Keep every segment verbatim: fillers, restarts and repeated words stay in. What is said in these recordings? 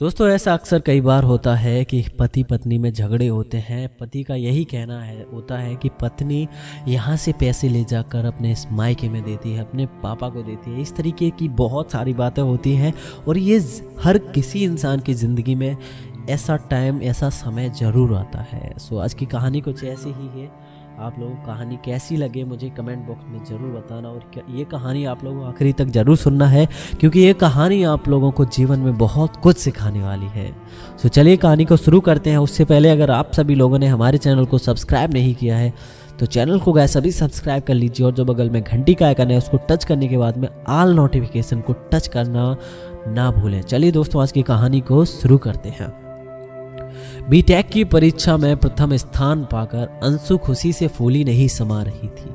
दोस्तों ऐसा अक्सर कई बार होता है कि पति पत्नी में झगड़े होते हैं। पति का यही कहना है होता है कि पत्नी यहाँ से पैसे ले जाकर अपने इस मायके में देती है, अपने पापा को देती है। इस तरीके की बहुत सारी बातें होती हैं और ये हर किसी इंसान की ज़िंदगी में ऐसा टाइम, ऐसा समय ज़रूर आता है। सो आज की कहानी कुछ ऐसी ही है। आप लोगों को कहानी कैसी लगे मुझे कमेंट बॉक्स में ज़रूर बताना, और ये कहानी आप लोगों को आखिरी तक ज़रूर सुनना है क्योंकि ये कहानी आप लोगों को जीवन में बहुत कुछ सिखाने वाली है। सो चलिए कहानी को शुरू करते हैं। उससे पहले अगर आप सभी लोगों ने हमारे चैनल को सब्सक्राइब नहीं किया है तो चैनल को गाइस सभी सब्सक्राइब कर लीजिए, और जो बगल में घंटी का आइकन है उसको टच करने के बाद में ऑल नोटिफिकेशन को टच करना ना भूलें। चलिए दोस्तों आज की कहानी को शुरू करते हैं। बीटेक की परीक्षा में प्रथम स्थान पाकर अंशु खुशी से फूली नहीं समा रही थी।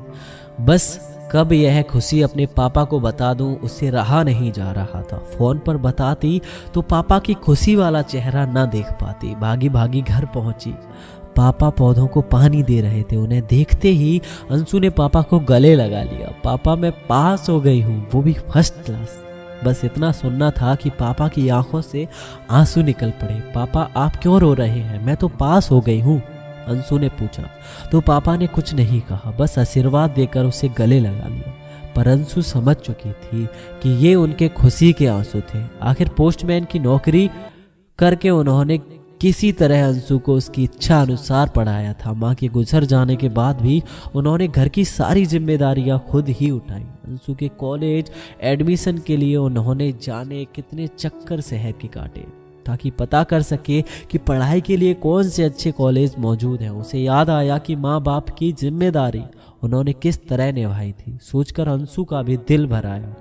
बस कब यह खुशी अपने पापा को बता दूं, उससे रहा नहीं जा रहा था। फोन पर बताती तो पापा की खुशी वाला चेहरा ना देख पाती। भागी भागी घर पहुंची। पापा पौधों को पानी दे रहे थे। उन्हें देखते ही अंशु ने पापा को गले लगा लिया। पापा मैं पास हो गई हूँ, वो भी फर्स्ट क्लास। बस इतना सुनना था कि पापा की आंखों से आंसू निकल पड़े। पापा आप क्यों रो रहे हैं, मैं तो पास हो गई हूँ, अंशु ने पूछा। तो पापा ने कुछ नहीं कहा, बस आशीर्वाद देकर उसे गले लगा लिया। पर अंशु समझ चुकी थी कि ये उनके खुशी के आंसू थे। आखिर पोस्टमैन की नौकरी करके उन्होंने किसी तरह अंशु को उसकी इच्छा अनुसार पढ़ाया था। माँ के गुजर जाने के बाद भी उन्होंने घर की सारी जिम्मेदारियाँ खुद ही उठाई। अंशु के कॉलेज एडमिशन के लिए उन्होंने जाने कितने चक्कर शहर के काटे ताकि पता कर सके कि पढ़ाई के लिए कौन से अच्छे कॉलेज मौजूद हैं। उसे याद आया कि माँ बाप की जिम्मेदारी उन्होंने किस तरह निभाई थी। सोचकर अंशु का भी दिल भर आया,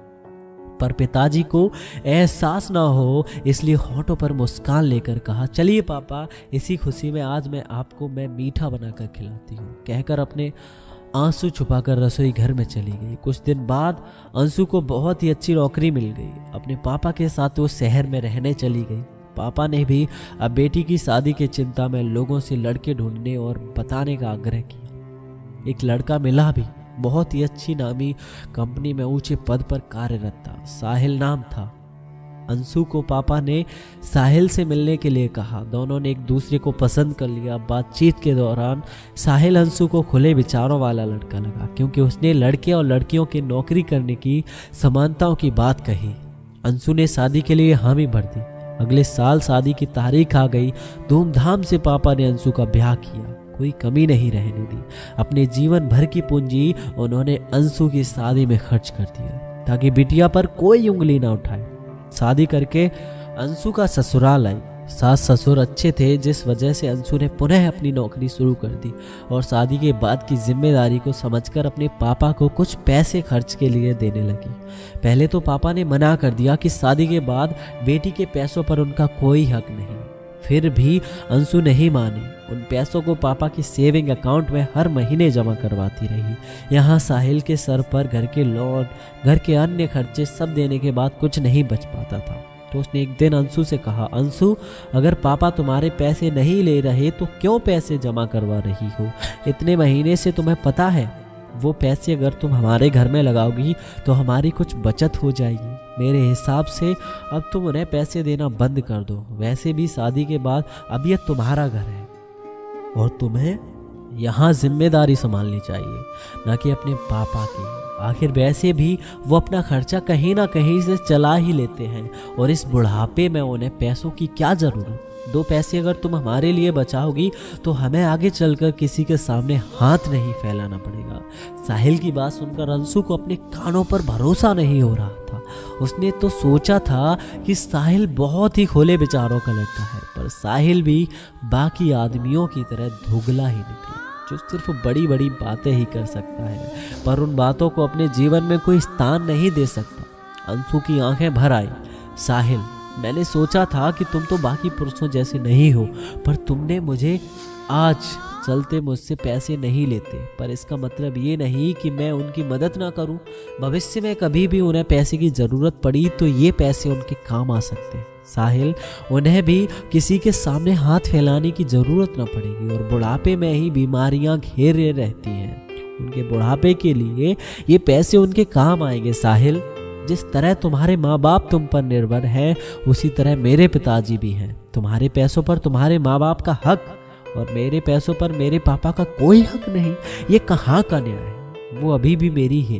पर पिताजी को एहसास ना हो इसलिए होठों पर मुस्कान लेकर कहा, चलिए पापा इसी खुशी में आज मैं आपको मैं मीठा बनाकर खिलाती हूँ, कहकर अपने आंसू छुपाकर रसोई घर में चली गई। कुछ दिन बाद अंशु को बहुत ही अच्छी नौकरी मिल गई। अपने पापा के साथ वो शहर में रहने चली गई। पापा ने भी अब बेटी की शादी की चिंता में लोगों से लड़के ढूंढने और बताने का आग्रह किया। एक लड़का मिला भी, बहुत ही अच्छी नामी कंपनी में ऊंचे पद पर कार्यरत था। साहिल नाम था। अंशु को पापा ने साहिल से मिलने के लिए कहा। दोनों ने एक दूसरे को पसंद कर लिया। बातचीत के दौरान साहिल अंशु को खुले विचारों वाला लड़का लगा क्योंकि उसने लड़के और लड़कियों के नौकरी करने की समानताओं की बात कही। अंशु ने शादी के लिए हामी भर दी। अगले साल शादी की तारीख आ गई। धूमधाम से पापा ने अंशु का ब्याह किया, कोई कमी नहीं रहने दी। अपने जीवन भर की पूंजी उन्होंने अंशु की शादी में खर्च कर दिया ताकि बिटिया पर कोई उंगली ना उठाए। शादी करके अंशु का ससुराल आई। सास ससुर अच्छे थे जिस वजह से अंशु ने पुनः अपनी नौकरी शुरू कर दी और शादी के बाद की जिम्मेदारी को समझकर अपने पापा को कुछ पैसे खर्च के लिए देने लगी। पहले तो पापा ने मना कर दिया कि शादी के बाद बेटी के पैसों पर उनका कोई हक नहीं। फिर भी अंशु नहीं मानी। उन पैसों को पापा की सेविंग अकाउंट में हर महीने जमा करवाती रही। यहाँ साहिल के सर पर घर के लोन, घर के अन्य खर्चे सब देने के बाद कुछ नहीं बच पाता था। तो उसने एक दिन अंशु से कहा, अंशु अगर पापा तुम्हारे पैसे नहीं ले रहे तो क्यों पैसे जमा करवा रही हो? इतने महीने से तुम्हें पता है वो पैसे अगर तुम हमारे घर में लगाओगी तो हमारी कुछ बचत हो जाएगी। मेरे हिसाब से अब तुम उन्हें पैसे देना बंद कर दो। वैसे भी शादी के बाद अब यह तुम्हारा घर है और तुम्हें यहाँ जिम्मेदारी संभालनी चाहिए, ना कि अपने पापा की। आखिर वैसे भी वो अपना खर्चा कहीं ना कहीं से चला ही लेते हैं और इस बुढ़ापे में उन्हें पैसों की क्या ज़रूरत। दो पैसे अगर तुम हमारे लिए बचाओगी तो हमें आगे चलकर किसी के सामने हाथ नहीं फैलाना पड़ेगा। साहिल की बात सुनकर अंशु को अपने कानों पर भरोसा नहीं हो रहा था। उसने तो सोचा था कि साहिल बहुत ही खुले विचारों का लड़का है, पर साहिल भी बाकी आदमियों की तरह धुगला ही निकला जो सिर्फ बड़ी बड़ी बातें ही कर सकता है, पर उन बातों को अपने जीवन में कोई स्थान नहीं दे सकता। अंशु की आंखें भर आई। साहिल, मैंने सोचा था कि तुम तो बाकी पुरुषों जैसे नहीं हो, पर तुमने मुझे आज चलते मुझसे पैसे नहीं लेते, पर इसका मतलब ये नहीं कि मैं उनकी मदद ना करूं। भविष्य में कभी भी उन्हें पैसे की ज़रूरत पड़ी तो ये पैसे उनके काम आ सकते हैं। साहिल, उन्हें भी किसी के सामने हाथ फैलाने की ज़रूरत ना पड़ेगी, और बुढ़ापे में ही बीमारियां घेरे रहती हैं। उनके बुढ़ापे के लिए ये पैसे उनके काम आएंगे। साहिल, जिस तरह तुम्हारे माँ बाप तुम पर निर्भर हैं उसी तरह मेरे पिताजी भी हैं। तुम्हारे पैसों पर तुम्हारे माँ बाप का हक और मेरे पैसों पर मेरे पापा का कोई हक नहीं। ये कहाँ का न्याय है? वो अभी भी मेरी है,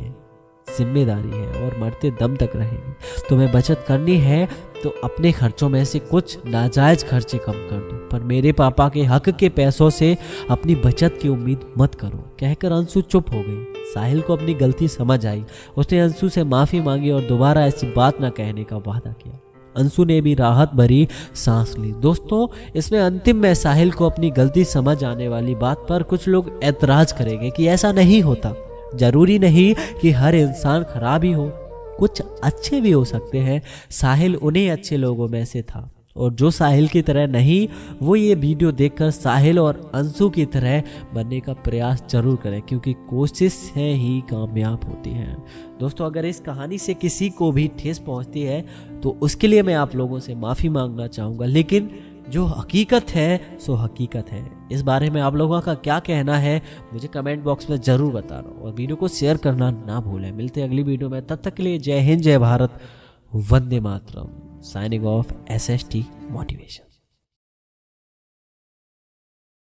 जिम्मेदारी है और मरते दम तक रहेगी। तुम्हें बचत करनी है तो अपने खर्चों में से कुछ नाजायज खर्चे कम कर दो, पर मेरे पापा के हक के पैसों से अपनी बचत की उम्मीद मत करो, कहकर अंशु चुप हो गई। साहिल को अपनी गलती समझ आई। उसने अंशु से माफ़ी मांगी और दोबारा ऐसी बात ना कहने का वादा किया। अंशु ने भी राहत भरी सांस ली। दोस्तों, इसमें अंतिम में साहिल को अपनी गलती समझ आने वाली बात पर कुछ लोग ऐतराज़ करेंगे कि ऐसा नहीं होता। जरूरी नहीं कि हर इंसान खराब ही हो, कुछ अच्छे भी हो सकते हैं। साहिल उन्हीं अच्छे लोगों में से था और जो साहिल की तरह नहीं, वो ये वीडियो देखकर साहिल और अंशु की तरह बनने का प्रयास जरूर करें, क्योंकि कोशिशें ही कामयाब होती हैं। दोस्तों, अगर इस कहानी से किसी को भी ठेस पहुंचती है तो उसके लिए मैं आप लोगों से माफ़ी मांगना चाहूँगा, लेकिन जो हकीकत है सो हकीकत है। इस बारे में आप लोगों का क्या कहना है मुझे कमेंट बॉक्स में ज़रूर बताना और वीडियो को शेयर करना ना भूलें। मिलते हैं अगली वीडियो में, तब तक के लिए जय हिंद, जय Bharat, Vande Mataram. Signing off S S T motivation.